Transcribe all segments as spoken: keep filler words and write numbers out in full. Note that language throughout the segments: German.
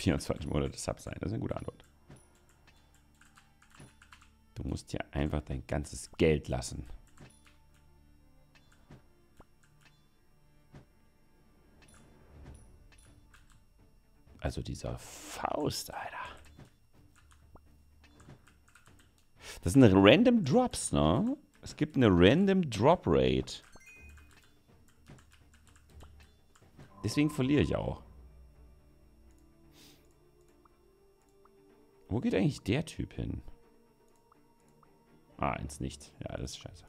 vierundzwanzig Monate Sub sein. Das ist eine gute Antwort. Du musst hier einfach dein ganzes Geld lassen. Also dieser Faust, Alter. Das sind random Drops, ne? Es gibt eine random Drop Rate. Deswegen verliere ich auch. Wo geht eigentlich der Typ hin? Ah, ins Nichts. Ja, das ist scheiße.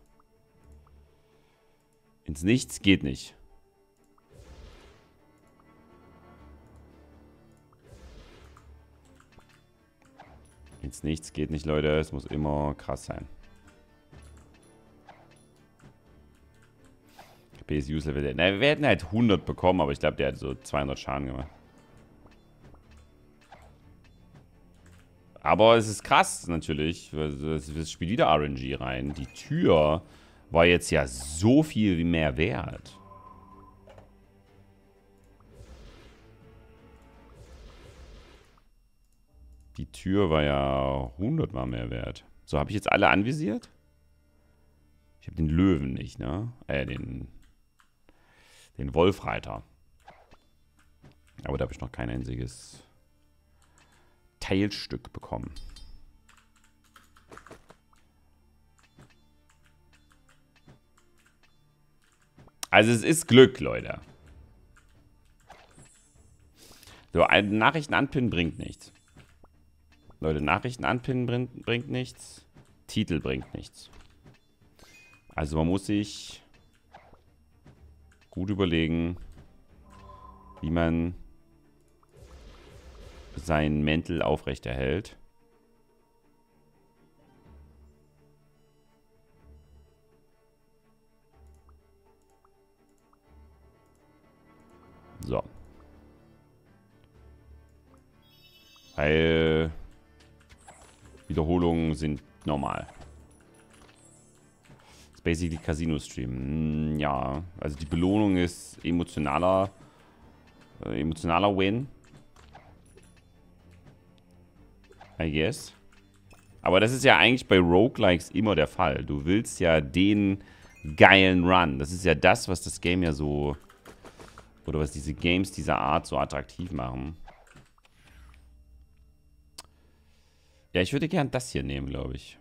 Ins Nichts geht nicht. Ins Nichts geht nicht, Leute. Es muss immer krass sein. P S-Use-Level. Na, wir hätten halt hundert bekommen, aber ich glaube, der hat so zweihundert Schaden gemacht. Aber es ist krass, natürlich. Es spielt wieder R N G rein. Die Tür war jetzt ja so viel mehr wert. Die Tür war ja hundertmal mehr wert. So, habe ich jetzt alle anvisiert? Ich habe den Löwen nicht, ne? Äh, den... Den Wolfreiter. Aber da habe ich noch kein einziges Teilstück bekommen. Also es ist Glück, Leute. So, Nachrichten anpinnen bringt nichts. Leute, Nachrichten anpinnen bringt, bringt nichts. Titel bringt nichts. Also man muss sich gut überlegen, wie man seinen Mantel aufrechterhält. So. Weil Wiederholungen sind normal. Das ist basically Casino-Stream. Mm, ja, also die Belohnung ist emotionaler, äh, emotionaler Win. I guess. Aber das ist ja eigentlich bei Roguelikes immer der Fall. Du willst ja den geilen Run. Das ist ja das, was das Game ja so... Oder was diese Games dieser Art so attraktiv machen. Ja, ich würde gern das hier nehmen, glaube ich.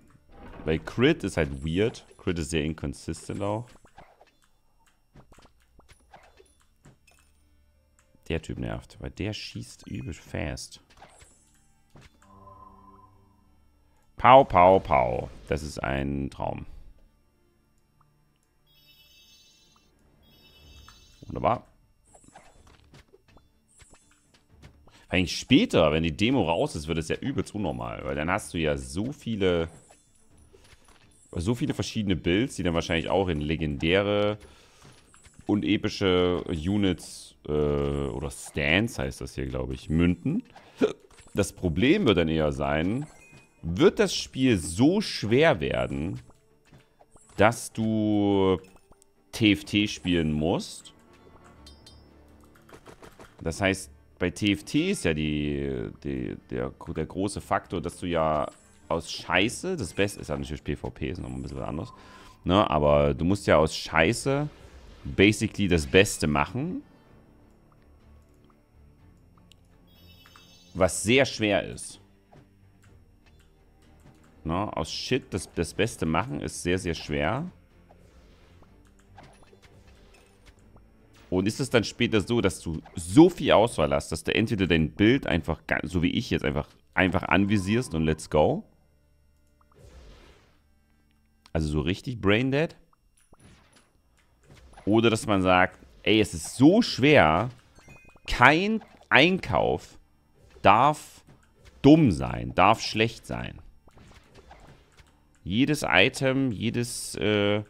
Weil Crit ist halt weird. Crit ist sehr inconsistent auch. Der Typ nervt, weil der schießt übel fast. Pau, pau, pau. Das ist ein Traum. Wunderbar. Eigentlich später, wenn die Demo raus ist, wird es ja übelst unnormal. Weil dann hast du ja so viele... So viele verschiedene Builds, die dann wahrscheinlich auch in legendäre und epische Units äh, oder Stands heißt das hier, glaube ich, münden. Das Problem wird dann eher sein... Wird das Spiel so schwer werden, dass du T F T spielen musst? Das heißt, bei T F T ist ja die, die, der, der große Faktor, dass du ja aus Scheiße, das Beste ist ja natürlich PvP, ist noch ein bisschen was anderes, ne? Aber du musst ja aus Scheiße basically das Beste machen, was sehr schwer ist. Ne, aus Shit das, das Beste machen ist sehr, sehr schwer. Und ist es dann später so, dass du so viel Auswahl hast, dass du entweder dein Bild einfach, so wie ich jetzt, einfach, einfach anvisierst und let's go. Also so richtig braindead. Oder dass man sagt, ey, es ist so schwer, kein Einkauf darf dumm sein, darf schlecht sein. Jedes Item, jedes, äh,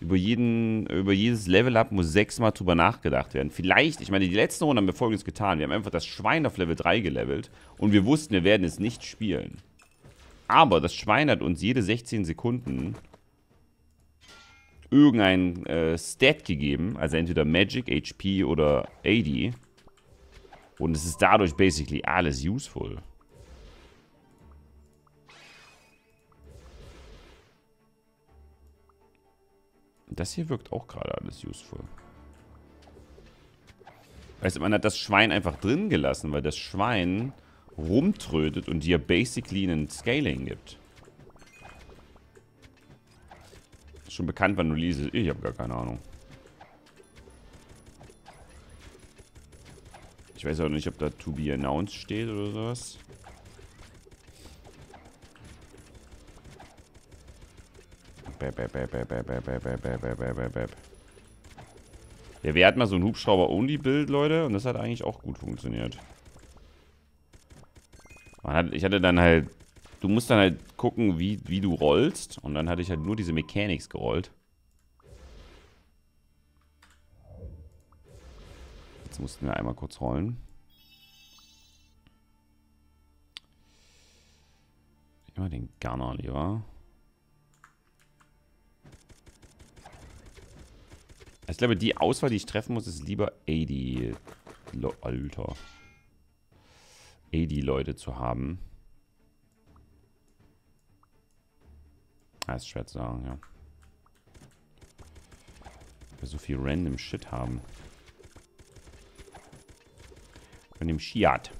über, jeden, über jedes Level-Up muss sechsmal drüber nachgedacht werden. Vielleicht, ich meine, die letzten Runde haben wir Folgendes getan. Wir haben einfach das Schwein auf Level drei gelevelt und wir wussten, wir werden es nicht spielen. Aber das Schwein hat uns jede sechzehn Sekunden irgendein äh, Stat gegeben, also entweder Magic, H P oder A D. Und es ist dadurch basically alles useful. Das hier wirkt auch gerade alles useful. Weißt du, man hat das Schwein einfach drin gelassen, weil das Schwein rumtrötet und dir basically einen Scaling gibt. Ist schon bekannt, wann du liest. Ich habe gar keine Ahnung. Ich weiß auch nicht, ob da to be announced steht oder sowas. Ja, wer hat mal so ein Hubschrauber-Only-Bild, Leute? Und das hat eigentlich auch gut funktioniert. Man hat, ich hatte dann halt... Du musst dann halt gucken, wie, wie du rollst. Und dann hatte ich halt nur diese Mechanics gerollt. Jetzt mussten wir einmal kurz rollen. Immer den Gunner lieber. Ich glaube, die Auswahl, die ich treffen muss, ist lieber achtzig, Alter. achtzig Leute zu haben. Das ist schwer zu sagen, ja. Weil wir so viel random Shit haben. Von dem Shiat.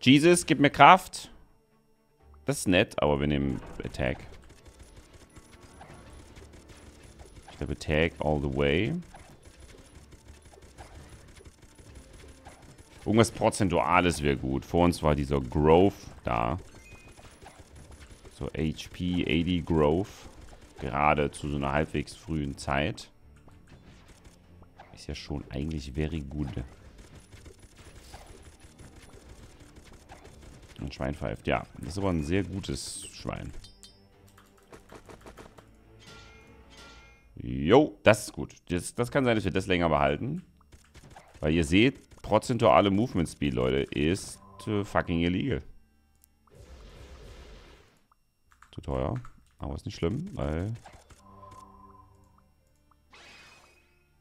Jesus, gib mir Kraft. Das ist nett, aber wir nehmen Attack. Ich glaube, Tag all the way. Irgendwas Prozentuales wäre gut. Vor uns war dieser Growth da. So H P, achtzig Growth. Gerade zu so einer halbwegs frühen Zeit. Ist ja schon eigentlich very good. Ein Schwein pfeift. Ja, das ist aber ein sehr gutes Schwein. Jo, das ist gut. Das, das kann sein, dass wir das länger behalten. Weil ihr seht, prozentuale Movement Speed, Leute, ist äh, fucking illegal. Zu teuer. Aber ist nicht schlimm, weil...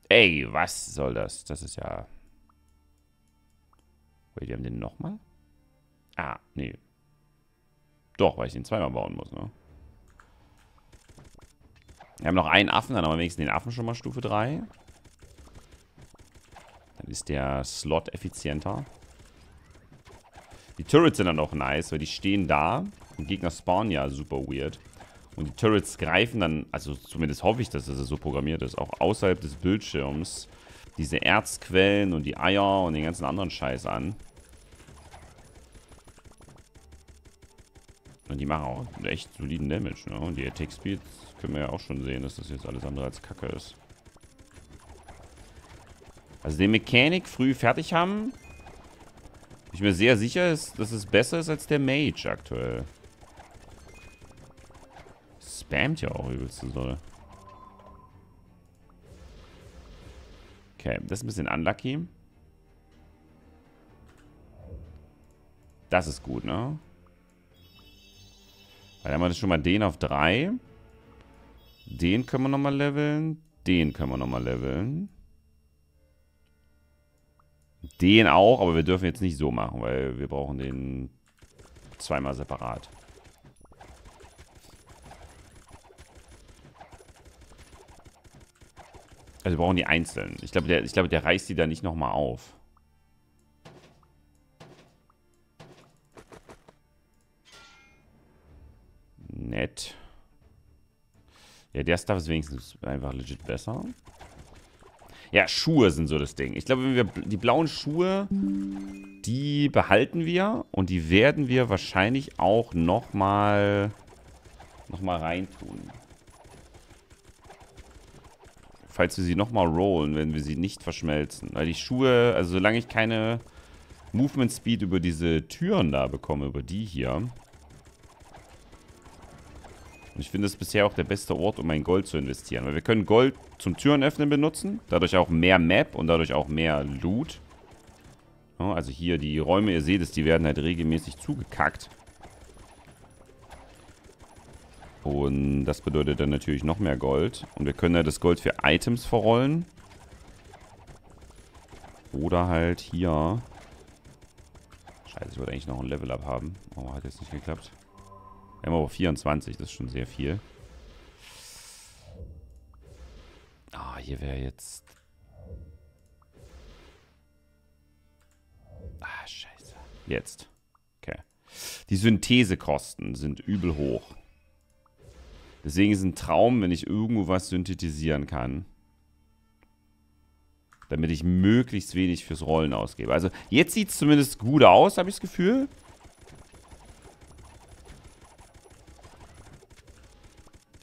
Ey, was soll das? Das ist ja... Wait, wir haben den nochmal? Ah, nee. Doch, weil ich den zweimal bauen muss, ne? Wir haben noch einen Affen, dann haben wir wenigstens den Affen schon mal Stufe drei. Dann ist der Slot effizienter. Die Turrets sind dann auch nice, weil die stehen da. Und Gegner spawnen ja super weird. Und die Turrets greifen dann, also zumindest hoffe ich, dass das so programmiert ist, auch außerhalb des Bildschirms diese Erzquellen und die Eier und den ganzen anderen Scheiß an. Und die machen auch echt soliden Damage, ne? Und die Attack Speeds können wir ja auch schon sehen, dass das jetzt alles andere als Kacke ist. Also den Mechanik früh fertig haben, bin ich mir sehr sicher, ist, dass es besser ist als der Mage aktuell. Spammt ja auch übelste Sonne. Okay, das ist ein bisschen unlucky. Das ist gut, ne? Dann haben wir das schon mal den auf drei. Den können wir nochmal leveln. Den können wir nochmal leveln. Den auch, aber wir dürfen jetzt nicht so machen, weil wir brauchen den zweimal separat. Also wir brauchen die einzeln. Ich glaube, der, ich glaube, der reißt die da nicht nochmal auf. Nett. Ja, der Stuff ist wenigstens einfach legit besser. Ja, Schuhe sind so das Ding. Ich glaube, wenn wir die blauen Schuhe, die behalten wir. Und die werden wir wahrscheinlich auch nochmal noch mal reintun. Falls wir sie nochmal rollen, wenn wir sie nicht verschmelzen. Weil die Schuhe, also solange ich keine Movement Speed über diese Türen da bekomme, über die hier... Und ich finde, das ist bisher auch der beste Ort, um mein Gold zu investieren. Weil wir können Gold zum Türenöffnen benutzen. Dadurch auch mehr Map und dadurch auch mehr Loot. Ja, also hier die Räume, ihr seht es, die werden halt regelmäßig zugekackt. Und das bedeutet dann natürlich noch mehr Gold. Und wir können ja das Gold für Items verrollen. Oder halt hier. Scheiße, ich wollte eigentlich noch ein Level-Up haben. Oh, hat jetzt nicht geklappt. Wir haben aber vierundzwanzig, das ist schon sehr viel. Ah, hier wäre jetzt... Ah, scheiße. Jetzt. Okay. Die Synthesekosten sind übel hoch. Deswegen ist es ein Traum, wenn ich irgendwo was synthetisieren kann. Damit ich möglichst wenig fürs Rollen ausgebe. Also jetzt sieht es zumindest gut aus, habe ich das Gefühl.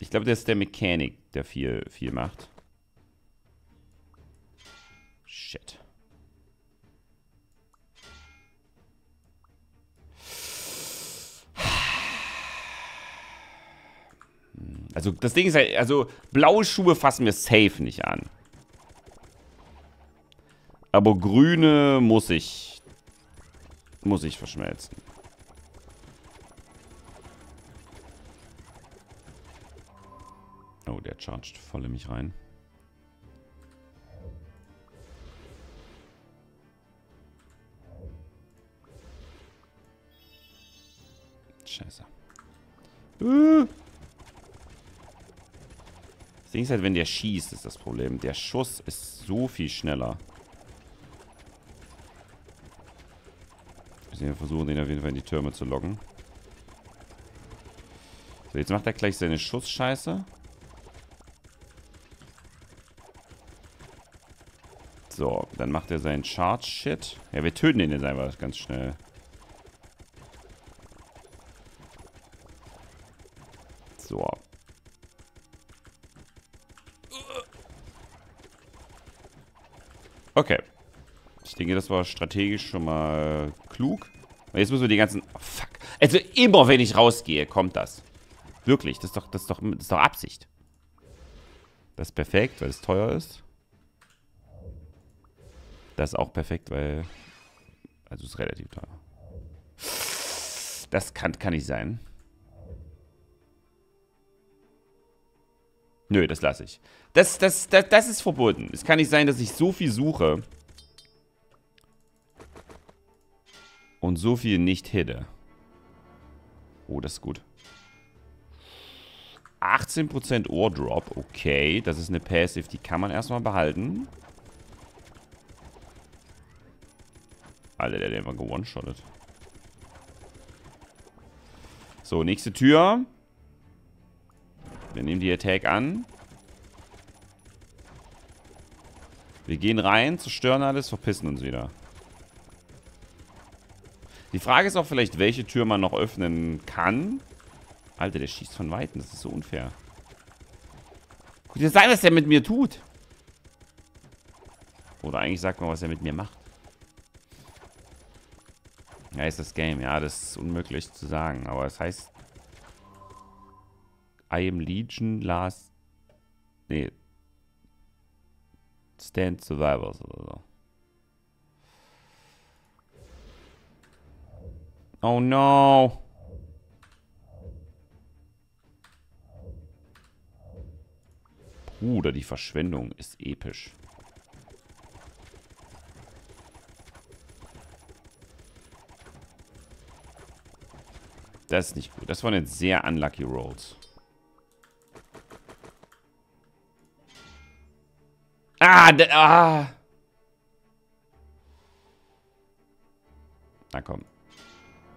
Ich glaube, das ist der Mechanik, der viel, viel macht. Shit. Also das Ding ist halt, also blaue Schuhe fassen wir safe nicht an. Aber grüne muss ich, muss ich verschmelzen. Oh, der chargt voll in mich rein. Scheiße. Uh. Das Ding ist halt, wenn der schießt, ist das Problem. Der Schuss ist so viel schneller. Wir versuchen, den auf jeden Fall in die Türme zu locken. So, jetzt macht er gleich seine Schussscheiße. So, dann macht er seinen Charge-Shit. Ja, wir töten den jetzt einfach ganz schnell. So. Okay. Ich denke, das war strategisch schon mal klug. Und jetzt müssen wir die ganzen... Oh, fuck. Also immer, wenn ich rausgehe, kommt das. Wirklich, das ist doch, das ist doch, das ist doch Absicht. Das ist perfekt, weil es teuer ist. Das ist auch perfekt, weil... Also es ist relativ teuer. Das kann, kann nicht sein. Nö, das lasse ich. Das, das, das, das ist verboten. Es kann nicht sein, dass ich so viel suche... Und so viel nicht hätte. Oh, das ist gut. achtzehn Prozent Ohr Drop. Okay, das ist eine Passive, die kann man erstmal behalten. Alter, der hat einfach gewonshottet. So, nächste Tür. Wir nehmen die Attack an. Wir gehen rein, zerstören alles, verpissen uns wieder. Die Frage ist auch vielleicht, welche Tür man noch öffnen kann. Alter, der schießt von Weitem. Das ist so unfair. Guck dir das an, was der mit mir tut. Oder eigentlich sagt man, was er mit mir macht. Ja, ist das Game. Ja, das ist unmöglich zu sagen. Aber es heißt... I Am Legion Last... Nee. Stand Survivors oder so. Oh no. Bruder, die Verschwendung ist episch. Das ist nicht gut. Das waren jetzt sehr unlucky Rolls. Ah, ah. Na komm.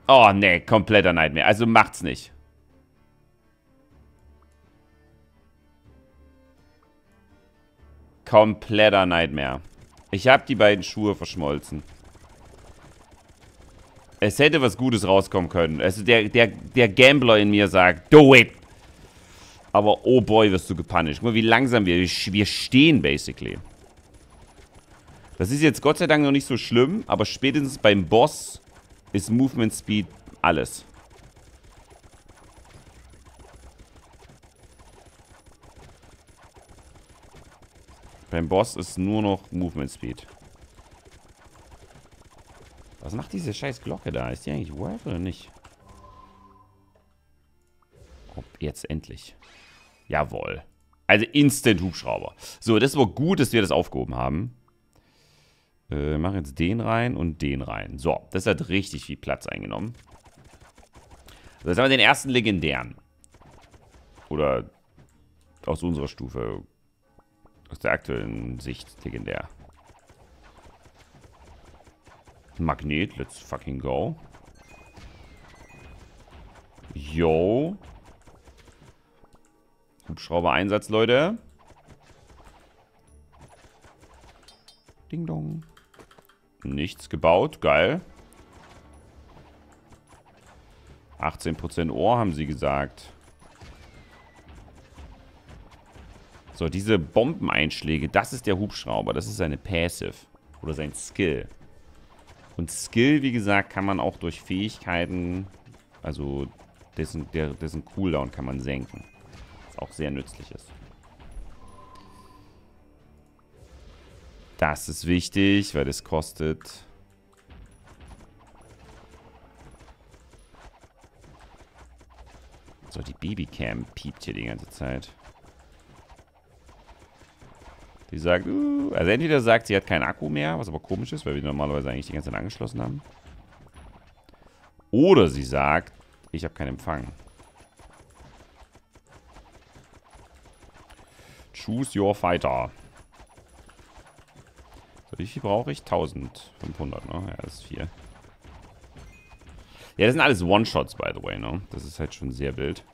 Oh, ne, kompletter Nightmare. Also macht's nicht. Kompletter Nightmare. Ich habe die beiden Schuhe verschmolzen. Es hätte was Gutes rauskommen können. Also der, der, der Gambler in mir sagt, do it. Aber oh boy, wirst du gepunished. Guck mal, wie langsam wir, wir stehen, basically. Das ist jetzt Gott sei Dank noch nicht so schlimm, aber spätestens beim Boss... ist Movement Speed alles. Beim Boss ist nur noch Movement Speed. Was macht diese scheiß Glocke da? Ist die eigentlich wild oder nicht? Ob jetzt endlich. Jawohl. Also Instant Hubschrauber. So, das war gut, dass wir das aufgehoben haben. Äh, mache jetzt den rein und den rein. So, das hat richtig viel Platz eingenommen. Also jetzt haben wir den ersten legendären. Oder aus unserer Stufe. Aus der aktuellen Sicht legendär. Magnet, let's fucking go. Yo. Hubschrauber-Einsatz, Leute. Ding dong. Nichts gebaut, geil. achtzehn Prozent Ohr, haben sie gesagt. So, diese Bombeneinschläge, das ist der Hubschrauber. Das ist seine Passive. Oder sein Skill. Und Skill, wie gesagt, kann man auch durch Fähigkeiten, also dessen, der, dessen Cooldown kann man senken. Was auch sehr nützlich ist. Das ist wichtig, weil das kostet... So, die Babycam piept hier die ganze Zeit. Die sagt, uh, also entweder sagt, sie hat keinen Akku mehr, was aber komisch ist, weil wir normalerweise eigentlich die ganze Zeit angeschlossen haben. Oder sie sagt, ich habe keinen Empfang. Choose your fighter. So, wie viel brauche ich? eintausendfünfhundert, ne? Ja, das ist viel. Ja, das sind alles One-Shots, by the way, ne? Das ist halt schon sehr wild.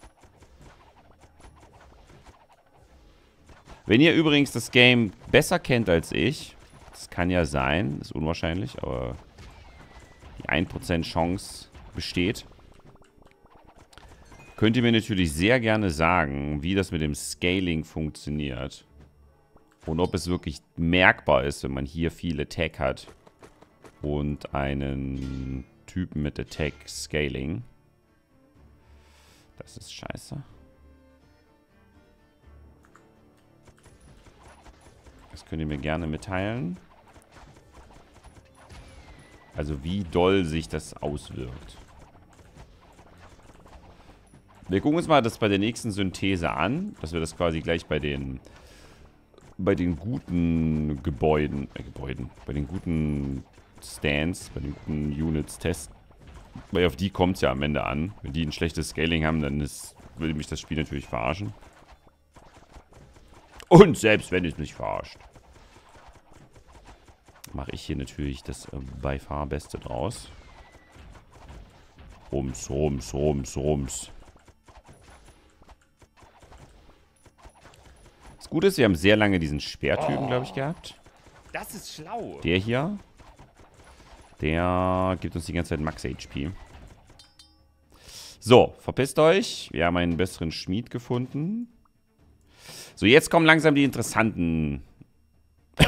Wenn ihr übrigens das Game besser kennt als ich, das kann ja sein, ist unwahrscheinlich, aber die ein Prozent Chance besteht, könnt ihr mir natürlich sehr gerne sagen, wie das mit dem Scaling funktioniert und ob es wirklich merkbar ist, wenn man hier viele Tech hat und einen Typen mit der Tech Scaling. Das ist scheiße. Das könnt ihr mir gerne mitteilen. Also wie doll sich das auswirkt. Wir gucken uns mal das bei der nächsten Synthese an. Dass wir das quasi gleich bei den bei den guten Gebäuden, äh, Gebäuden, bei den guten Stands, bei den guten Units testen. Weil auf die kommt es ja am Ende an. Wenn die ein schlechtes Scaling haben, dann ist, will mich das Spiel natürlich verarschen. Und selbst wenn es mich verarscht, mache ich hier natürlich das äh, by far Beste draus. Rums, rums, rums, rums. Das Gute ist, wir haben sehr lange diesen Speertypen, oh, glaube ich, gehabt. Das ist schlau. Der hier, der gibt uns die ganze Zeit Max H P. So, verpisst euch. Wir haben einen besseren Schmied gefunden. So, jetzt kommen langsam die interessanten. Ja,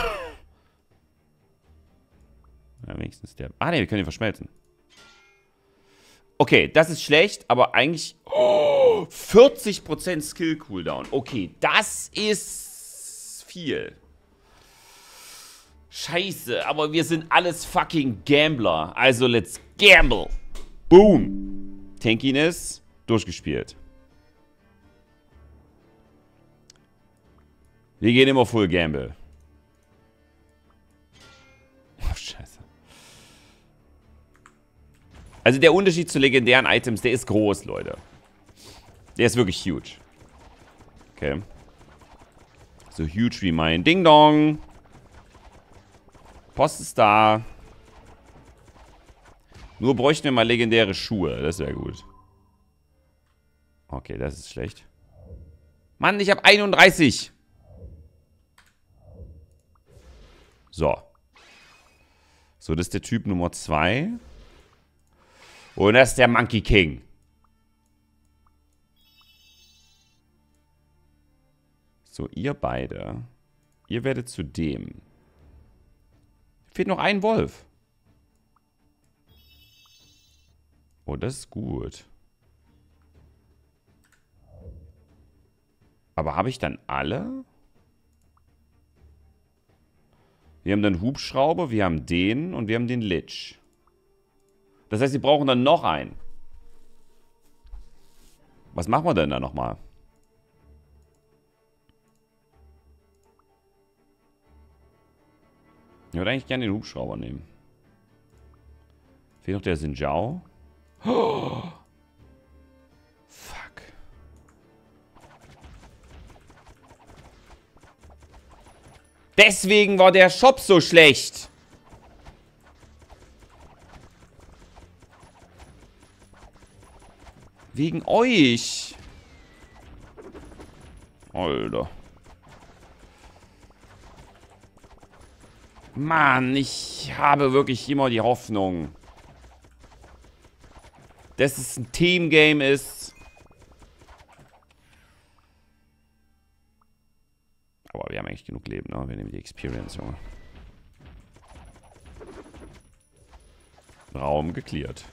wenigstens der. Ah, ne, wir können ihn verschmelzen. Okay, das ist schlecht, aber eigentlich... Oh, vierzig Prozent Skill-Cooldown. Okay, das ist viel. Scheiße, aber wir sind alles fucking Gambler. Also, let's gamble. Boom. Tankiness durchgespielt. Wir gehen immer Full Gamble. Oh, scheiße. Also der Unterschied zu legendären Items, der ist groß, Leute. Der ist wirklich huge. Okay. So huge wie mein Ding Dong. Post ist da. Nur bräuchten wir mal legendäre Schuhe. Das wäre gut. Okay, das ist schlecht. Mann, ich habe einunddreißig. So. So, das ist der Typ Nummer zwei. Und das ist der Monkey King. So, ihr beide. Ihr werdet zu dem. Fehlt noch ein Wolf. Oh, das ist gut. Aber habe ich dann alle? Wir haben dann Hubschrauber, wir haben den und wir haben den Lich. Das heißt, sie brauchen dann noch einen. Was machen wir denn da nochmal? Ich würde eigentlich gerne den Hubschrauber nehmen. Fehlt noch der Xin Zhao. Oh! Fuck. Deswegen war der Shop so schlecht. Wegen euch. Alter. Mann, ich habe wirklich immer die Hoffnung, dass es ein Teamgame ist. Aber wir haben eigentlich genug Leben, ne? Wir nehmen die Experience, Junge. Raum geklärt.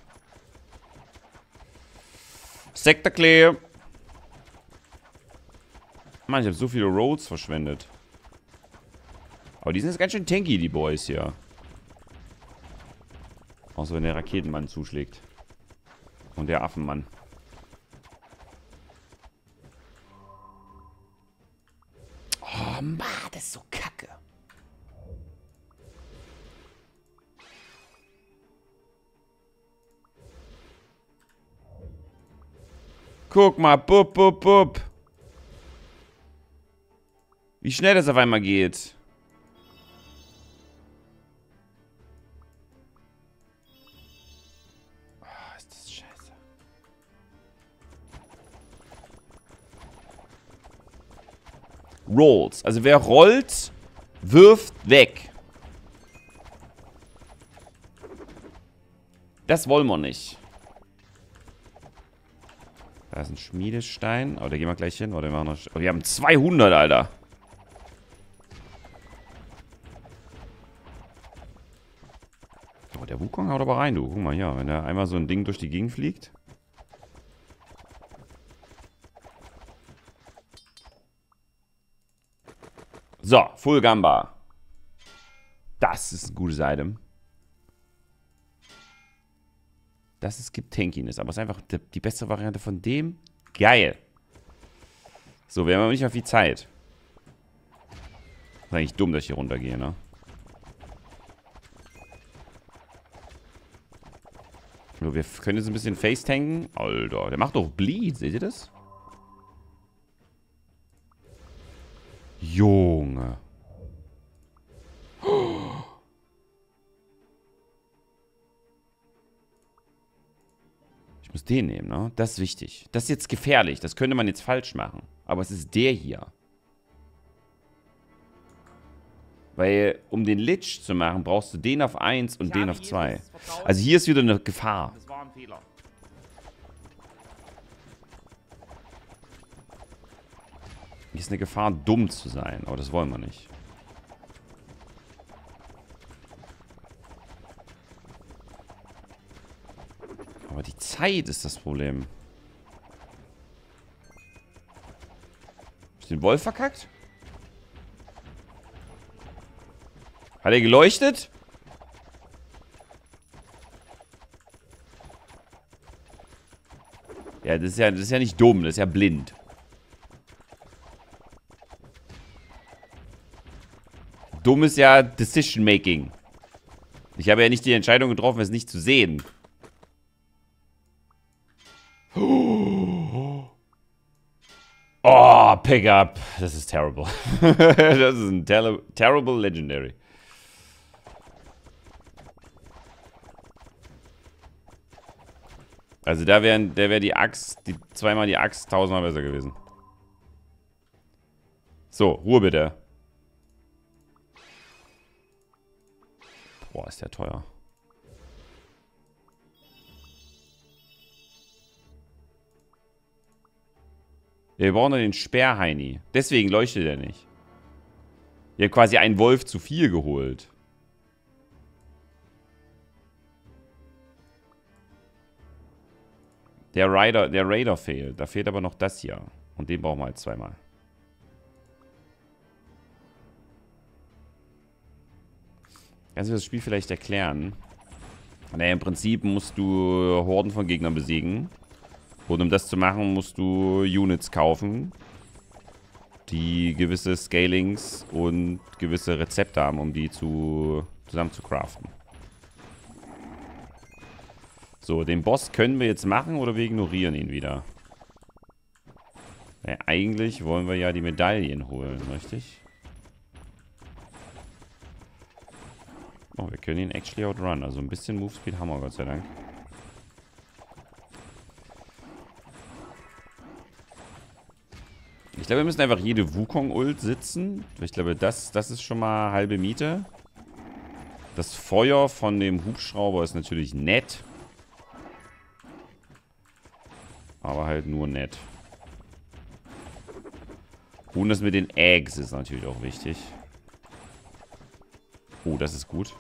Sektor clear. Mann, ich habe so viele Roads verschwendet. Aber die sind jetzt ganz schön tanky, die Boys hier. Außer wenn der Raketenmann zuschlägt. Und der Affenmann. Oh Mann, das ist so kacke. Guck mal, bup, bup, bup. Wie schnell das auf einmal geht. Rolls. Also wer rollt, wirft weg. Das wollen wir nicht. Da ist ein Schmiedestein. Oh, da gehen wir gleich hin. Oder wir machen noch... Oh, wir haben zweihundert, Alter. Oh, der Wukong haut aber rein, du. Guck mal hier. Wenn da einmal so ein Ding durch die Gegend fliegt. So, Full Gamba. Das ist ein gutes Item. Das ist, gibt Tankiness, aber es ist einfach die, die beste Variante von dem. Geil. So, wir haben aber nicht mehr viel Zeit. Ist eigentlich dumm, dass ich hier runtergehe, ne? So, wir können jetzt ein bisschen Face tanken. Alter, der macht doch Bleed, seht ihr das? Junge. Ich muss den nehmen, ne? Das ist wichtig. Das ist jetzt gefährlich. Das könnte man jetzt falsch machen. Aber es ist der hier. Weil, um den Lich zu machen, brauchst du den auf eins und den auf zwei. Also hier ist wieder eine Gefahr. Das war ein Fehler. Hier ist eine Gefahr, dumm zu sein. Aber das wollen wir nicht. Aber die Zeit ist das Problem. Ist den Wolf verkackt? Hat er geleuchtet? Ja, das ist ja, das ist ja nicht dumm. Das ist ja blind. Dumm ist ja Decision Making. Ich habe ja nicht die Entscheidung getroffen, es nicht zu sehen. Oh, pick up. Das ist terrible. Das ist ein ter terrible Legendary. Also da wäre da wär die Axt, die, zweimal die Axt, tausendmal besser gewesen. So, Ruhe bitte. Boah, ist der teuer. Ja, wir brauchen noch den Sperrheini. Deswegen leuchtet er nicht. Wir haben quasi einen Wolf zu viel geholt. Der Raider, der Raider fehlt. Da fehlt aber noch das hier. Und den brauchen wir halt zweimal. Kannst du das Spiel vielleicht erklären? Naja, im Prinzip musst du Horden von Gegnern besiegen. Und um das zu machen, musst du Units kaufen, die gewisse Scalings und gewisse Rezepte haben, um die zu zusammen zu craften. So, den Boss können wir jetzt machen oder wir ignorieren ihn wieder. Ja, eigentlich wollen wir ja die Medaillen holen, richtig? Oh, wir können ihn actually outrun. Also ein bisschen Move Speed haben wir, Gott sei Dank. Ich glaube, wir müssen einfach jede Wukong-Ult sitzen. Ich glaube, das, das ist schon mal halbe Miete. Das Feuer von dem Hubschrauber ist natürlich nett. Aber halt nur nett. Und das mit den Eggs ist natürlich auch wichtig. Oh, das ist gut.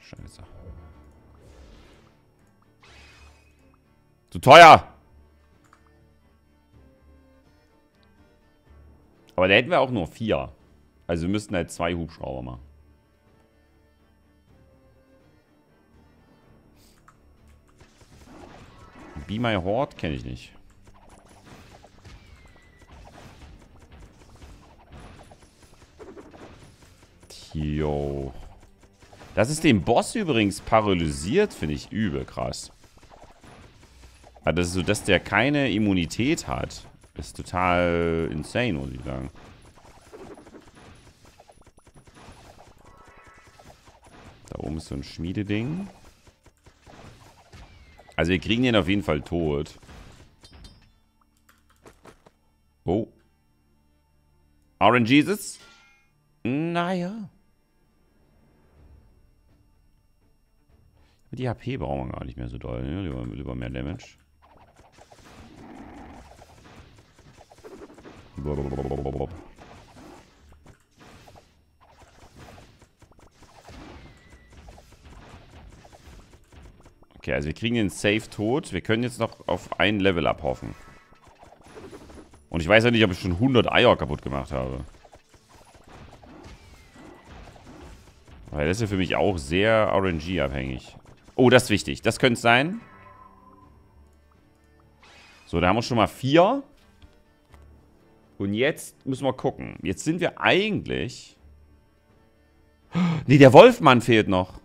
Scheiße. Zu teuer! Aber da hätten wir auch nur vier. Also wir müssten halt zwei Hubschrauber machen. Be My Horde kenne ich nicht. Yo. Das ist den Boss übrigens paralysiert, finde ich übel krass. Aber das ist so, dass der keine Immunität hat. Ist total insane, muss ich sagen. Da oben ist so ein Schmiededing. Also wir kriegen den auf jeden Fall tot. Oh. Orange Jesus? Naja. Die H P brauchen wir gar nicht mehr so doll. Ne? Lieber, lieber mehr Damage. Blablabla. Okay, also wir kriegen den safe tot. Wir können jetzt noch auf ein Level abhoffen. Und ich weiß ja nicht, ob ich schon hundert Eier kaputt gemacht habe. Weil das ist ja für mich auch sehr R N G-abhängig. Oh, das ist wichtig. Das könnte es sein. So, da haben wir schon mal vier. Und jetzt müssen wir gucken. Jetzt sind wir eigentlich... Nee, der Wolfmann fehlt noch.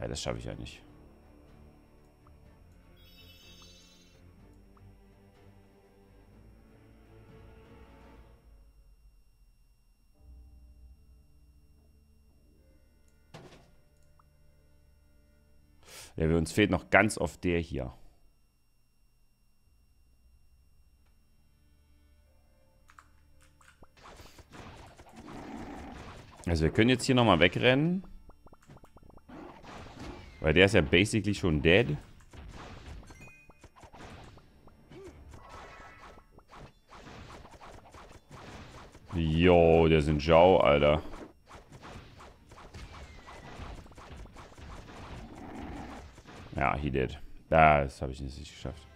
Ja, das schaffe ich ja nicht. Ja, uns fehlt noch ganz oft der hier. Also wir können jetzt hier nochmal wegrennen. Weil der ist ja basically schon dead. Yo, der Xin Zhao, Alter. Ja, he did. Das habe ich nicht geschafft.